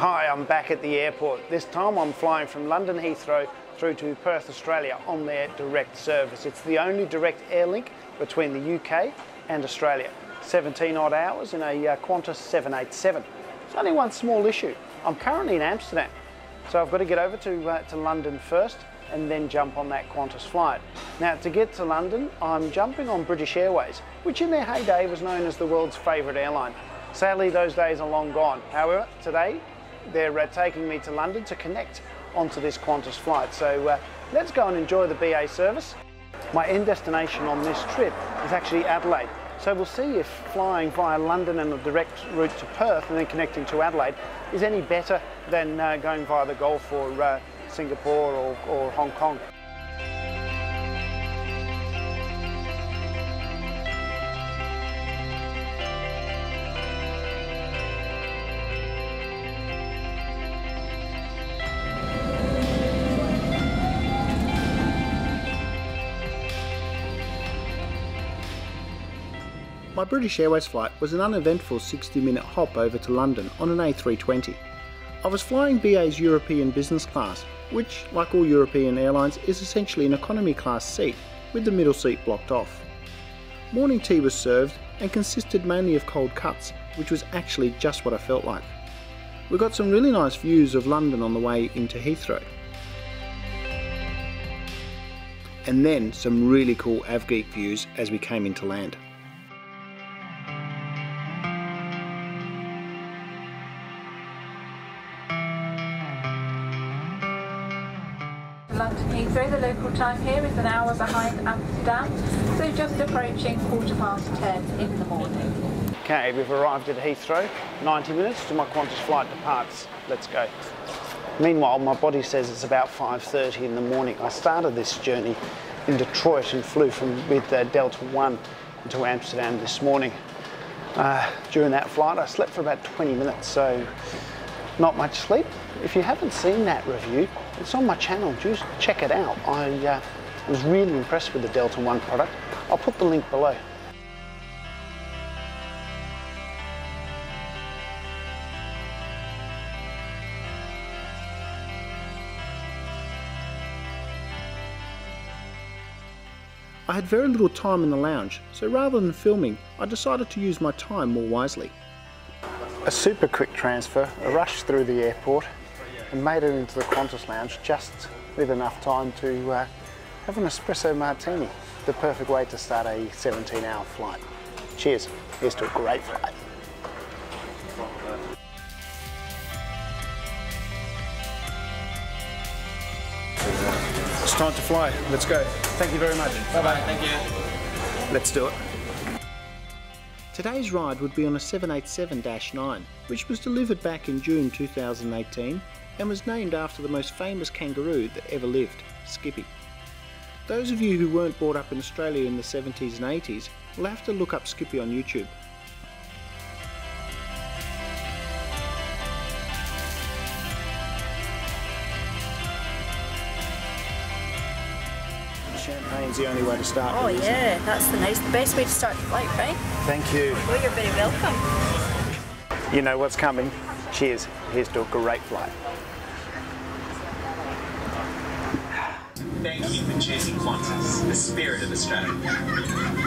Hi, I'm back at the airport. This time I'm flying from London Heathrow through to Perth, Australia on their direct service. It's the only direct air link between the UK and Australia. 17 odd hours in a Qantas 787. There's only one small issue. I'm currently in Amsterdam, so I've got to get over to London first and then jump on that Qantas flight. Now, to get to London, I'm jumping on British Airways, which in their heyday was known as the world's favourite airline. Sadly, those days are long gone. However, today they're taking me to London to connect onto this Qantas flight. So let's go and enjoy the BA service. My end destination on this trip is actually Adelaide. So we'll see if flying via London and a direct route to Perth and then connecting to Adelaide is any better than going via the Gulf or Singapore or Hong Kong. My British Airways flight was an uneventful 60-minute hop over to London on an A320. I was flying BA's European business class, which, like all European airlines, is essentially an economy class seat with the middle seat blocked off. Morning tea was served and consisted mainly of cold cuts, which was actually just what I felt like. We got some really nice views of London on the way into Heathrow. And then some really cool AvGeek views as we came into land. London Heathrow, the local time here is an hour behind Amsterdam, so just approaching 10:15 in the morning. Okay, we've arrived at Heathrow, 90 minutes till my Qantas flight departs. Let's go. Meanwhile, my body says it's about 5:30 in the morning. I started this journey in Detroit and flew with Delta One to Amsterdam this morning. During that flight, I slept for about 20 minutes, so not much sleep. If you haven't seen that review, it's on my channel, just check it out. I was really impressed with the Delta One product. I'll put the link below. I had very little time in the lounge, so rather than filming, I decided to use my time more wisely. A super quick transfer, a rush through the airport, and made it into the Qantas lounge just with enough time to have an espresso martini. The perfect way to start a 17-hour flight. Cheers, here's to a great flight. It's time to fly, let's go. Thank you very much. Bye-bye. Thank you. Let's do it. Today's ride would be on a 787-9, which was delivered back in June 2018 and was named after the most famous kangaroo that ever lived, Skippy. Those of you who weren't brought up in Australia in the 70s and 80s will have to look up Skippy on YouTube. Champagne's the only way to start. Oh with, yeah, that's the best way to start the flight, right? Thank you. Well, you're very welcome. You know what's coming. Cheers, here's to a great flight. Thank you for choosing Qantas, the spirit of Australia.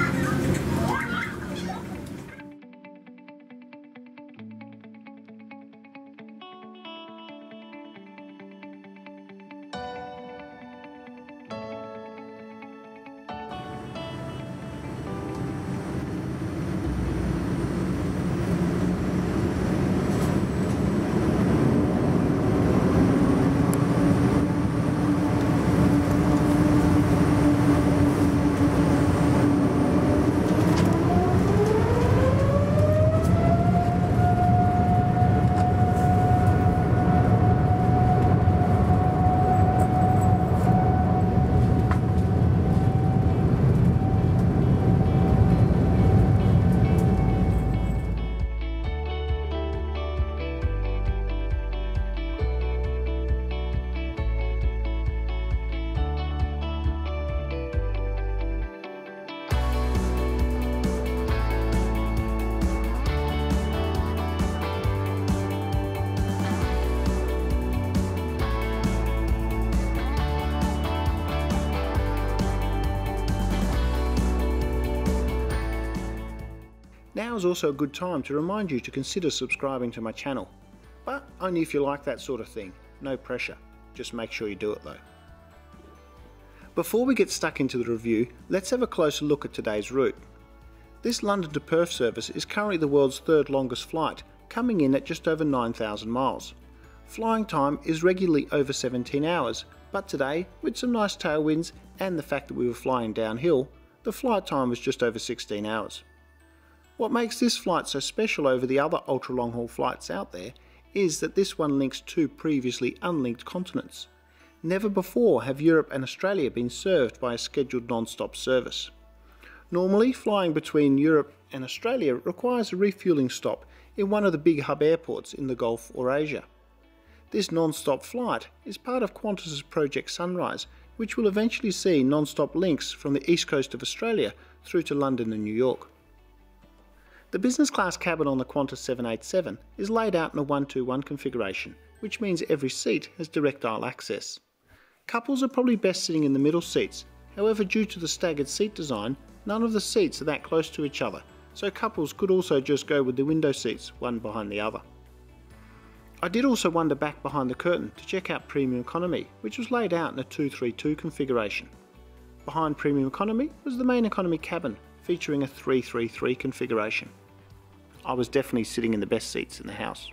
Now is also a good time to remind you to consider subscribing to my channel, but only if you like that sort of thing, no pressure, just make sure you do it though. Before we get stuck into the review, let's have a closer look at today's route. This London to Perth service is currently the world's third longest flight, coming in at just over 9,000 miles. Flying time is regularly over 17 hours, but today, with some nice tailwinds and the fact that we were flying downhill, the flight time was just over 16 hours. What makes this flight so special over the other ultra long haul flights out there is that this one links two previously unlinked continents. Never before have Europe and Australia been served by a scheduled non-stop service. Normally, flying between Europe and Australia requires a refuelling stop in one of the big hub airports in the Gulf or Asia. This non-stop flight is part of Qantas's Project Sunrise, which will eventually see non-stop links from the east coast of Australia through to London and New York. The business class cabin on the Qantas 787 is laid out in a 1-2-1 configuration, which means every seat has direct aisle access. Couples are probably best sitting in the middle seats, however due to the staggered seat design, none of the seats are that close to each other, so couples could also just go with the window seats one behind the other. I did also wander back behind the curtain to check out Premium Economy, which was laid out in a 2-3-2 configuration. Behind Premium Economy was the main economy cabin, featuring a 3-3-3 configuration. I was definitely sitting in the best seats in the house.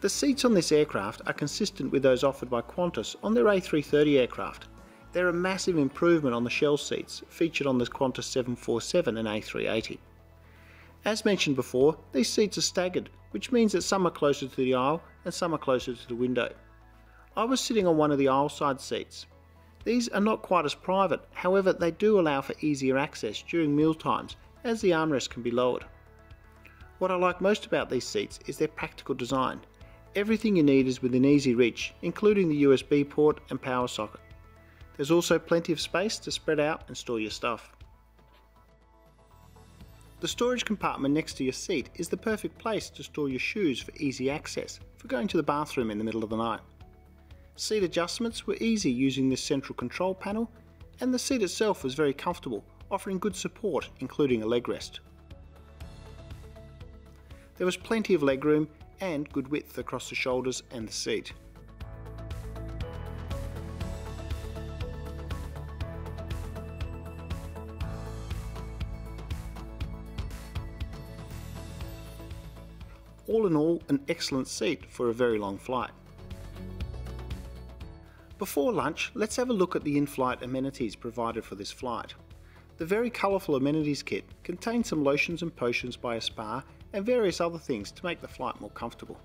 The seats on this aircraft are consistent with those offered by Qantas on their A330 aircraft. They're a massive improvement on the shell seats featured on the Qantas 747 and A380. As mentioned before, these seats are staggered, which means that some are closer to the aisle and some are closer to the window. I was sitting on one of the aisle side seats. These are not quite as private, however they do allow for easier access during meal times as the armrest can be lowered. What I like most about these seats is their practical design. Everything you need is within easy reach, including the USB port and power socket. There's also plenty of space to spread out and store your stuff. The storage compartment next to your seat is the perfect place to store your shoes for easy access for going to the bathroom in the middle of the night. Seat adjustments were easy using this central control panel, and the seat itself was very comfortable, offering good support including a leg rest. There was plenty of legroom and good width across the shoulders and the seat. All in all, an excellent seat for a very long flight. Before lunch, let's have a look at the in-flight amenities provided for this flight. The very colourful amenities kit contains some lotions and potions by a spa and various other things to make the flight more comfortable.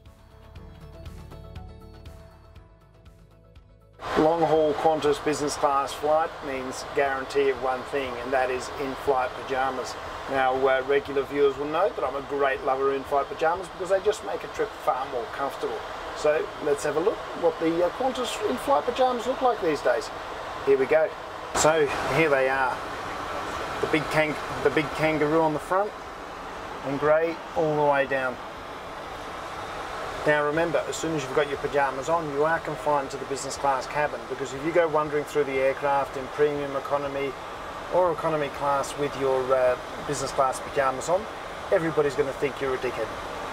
Long-haul Qantas business class flight means guarantee of one thing, and that is in-flight pyjamas. Now, regular viewers will know that I'm a great lover of in-flight pyjamas because they just make a trip far more comfortable. So let's have a look what the Qantas in-flight pyjamas look like these days. Here we go. So here they are. The big kangaroo on the front and grey all the way down. Now remember, as soon as you've got your pyjamas on, you are confined to the business class cabin, because if you go wandering through the aircraft in premium economy or economy class with your business class pyjamas on, everybody's going to think you're a dickhead.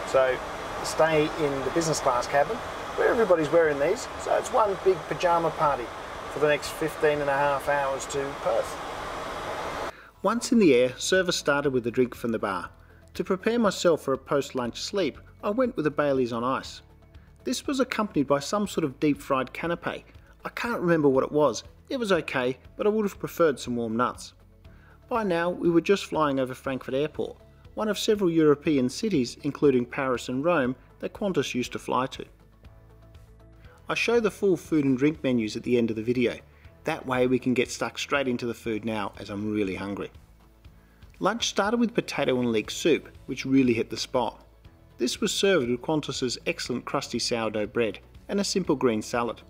So stay in the business class cabin where everybody's wearing these, so it's one big pyjama party for the next 15.5 hours to Perth. Once in the air, service started with a drink from the bar. To prepare myself for a post-lunch sleep, I went with a Baileys on ice. This was accompanied by some sort of deep-fried canapé. I can't remember what it was. It was okay, but I would have preferred some warm nuts. By now, we were just flying over Frankfurt Airport, one of several European cities, including Paris and Rome, that Qantas used to fly to. I show the full food and drink menus at the end of the video. That way we can get stuck straight into the food now, as I'm really hungry. Lunch started with potato and leek soup, which really hit the spot. This was served with Qantas's excellent crusty sourdough bread and a simple green salad.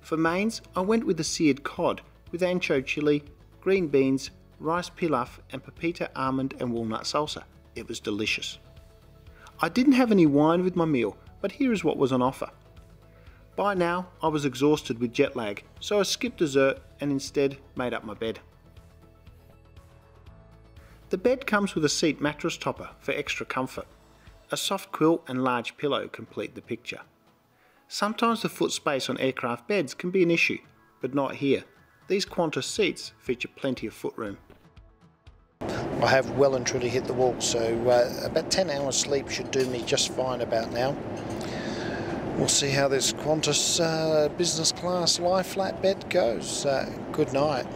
For mains, I went with the seared cod with ancho chili, green beans, rice pilaf and pepita, almond and walnut salsa. It was delicious. I didn't have any wine with my meal, but here is what was on offer. By now, I was exhausted with jet lag, so I skipped dessert and instead made up my bed. The bed comes with a seat mattress topper for extra comfort. A soft quilt and large pillow complete the picture. Sometimes the foot space on aircraft beds can be an issue, but not here. These Qantas seats feature plenty of footroom. I have well and truly hit the wall, so about 10 hours sleep should do me just fine about now. We'll see how this Qantas business class lie flat bed goes. Good night.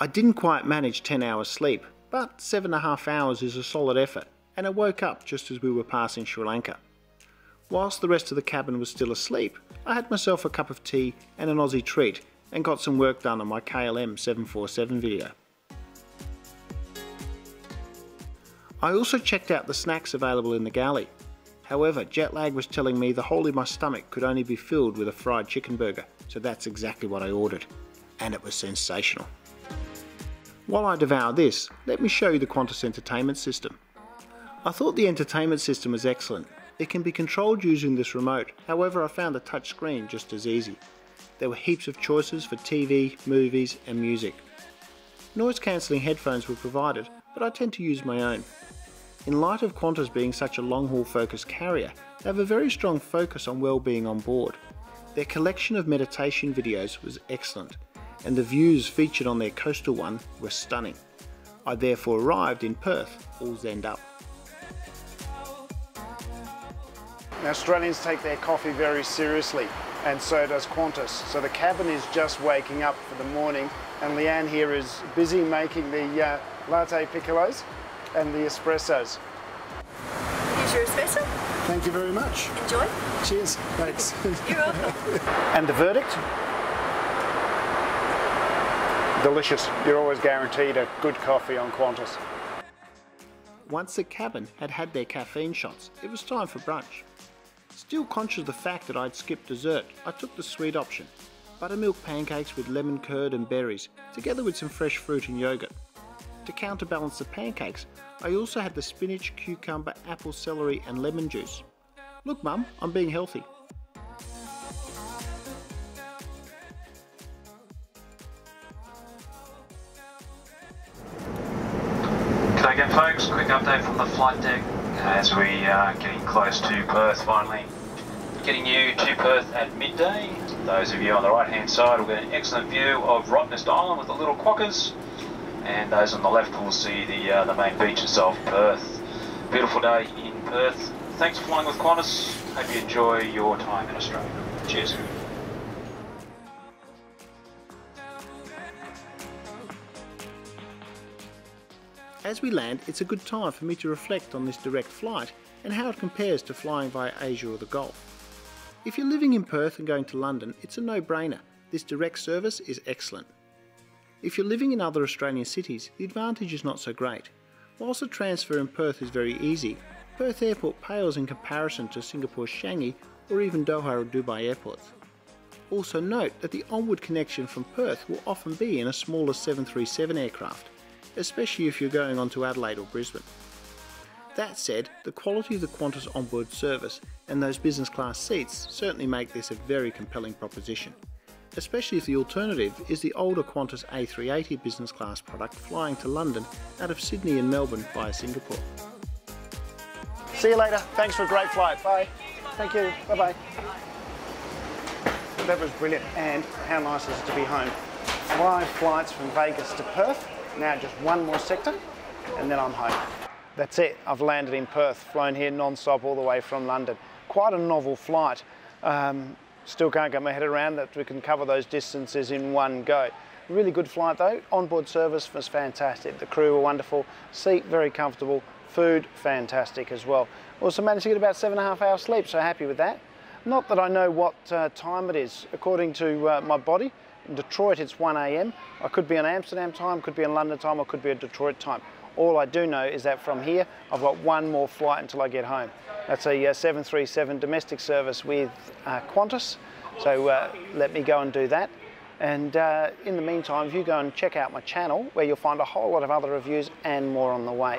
I didn't quite manage 10 hours sleep, but 7.5 hours is a solid effort, and I woke up just as we were passing Sri Lanka. Whilst the rest of the cabin was still asleep, I had myself a cup of tea and an Aussie treat and got some work done on my KLM 747 video. I also checked out the snacks available in the galley. However, jet lag was telling me the hole in my stomach could only be filled with a fried chicken burger, so that's exactly what I ordered. And it was sensational. While I devour this, let me show you the Qantas entertainment system. I thought the entertainment system was excellent. It can be controlled using this remote, however I found the touch screen just as easy. There were heaps of choices for TV, movies and music. Noise cancelling headphones were provided, but I tend to use my own. In light of Qantas being such a long haul focused carrier, they have a very strong focus on well-being on board. Their collection of meditation videos was excellent, and the views featured on their coastal one were stunning. I therefore arrived in Perth all zenned up. Now, Australians take their coffee very seriously, and so does Qantas. So the cabin is just waking up for the morning, and Leanne here is busy making the latte piccolos and the espressos. Here's your espresso. Thank you very much. Enjoy. Cheers. Thanks. You're welcome. And the verdict? Delicious. You're always guaranteed a good coffee on Qantas. Once the cabin had their caffeine shots, it was time for brunch. Still conscious of the fact that I'd skipped dessert, I took the sweet option. Buttermilk pancakes with lemon curd and berries, together with some fresh fruit and yogurt. To counterbalance the pancakes, I also had the spinach, cucumber, apple, celery and lemon juice. Look Mum, I'm being healthy. G'day again folks, quick update from the flight deck as we are getting close to Perth finally. Getting you to Perth at midday. Those of you on the right hand side will get an excellent view of Rottnest Island with the little quokkas, and those on the left will see the main beaches of Perth. Beautiful day in Perth. Thanks for flying with Qantas. Hope you enjoy your time in Australia. Cheers. As we land, it's a good time for me to reflect on this direct flight and how it compares to flying via Asia or the Gulf. If you're living in Perth and going to London, it's a no-brainer. This direct service is excellent. If you're living in other Australian cities, the advantage is not so great. Whilst the transfer in Perth is very easy, Perth Airport pales in comparison to Singapore's Changi or even Doha or Dubai airports. Also note that the onward connection from Perth will often be in a smaller 737 aircraft, especially if you're going on to Adelaide or Brisbane. That said, the quality of the Qantas onboard service and those business class seats certainly make this a very compelling proposition, especially if the alternative is the older Qantas A380 business class product flying to London out of Sydney and Melbourne via Singapore. See you later. Thanks for a great flight. Bye. Thank you. Bye-bye. That was brilliant, and how nice is it to be home. 5 flights from Vegas to Perth, now just one more sector, and then I'm home. That's it, I've landed in Perth, flown here non-stop all the way from London. Quite a novel flight. Still can't get my head around that we can cover those distances in one go. Really good flight though, onboard service was fantastic. The crew were wonderful, seat very comfortable, food fantastic as well. Also managed to get about 7.5 hours sleep, so happy with that. Not that I know what time it is. According to my body, in Detroit it's 1 AM. I could be on Amsterdam time, could be on London time, or could be on Detroit time. All I do know is that from here, I've got one more flight until I get home. That's a 737 domestic service with Qantas. So let me go and do that. And in the meantime, if you go and check out my channel where you'll find a whole lot of other reviews and more on the way.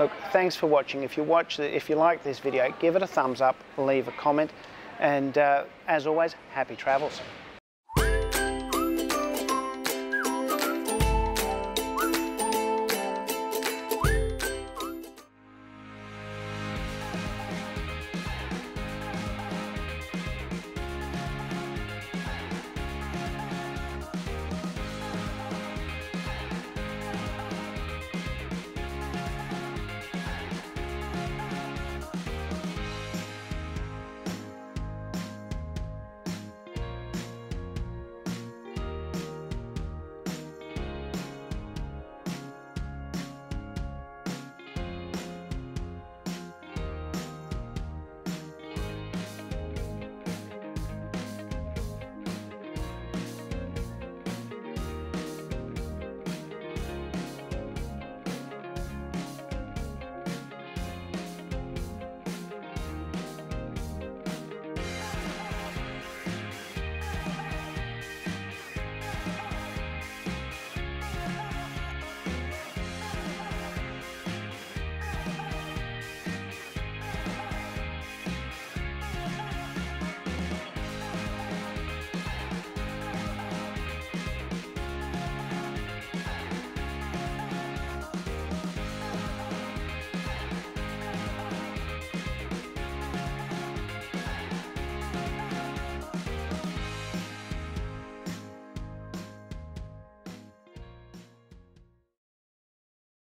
Look, thanks for watching. If you like this video, give it a thumbs up, leave a comment. And as always, happy travels.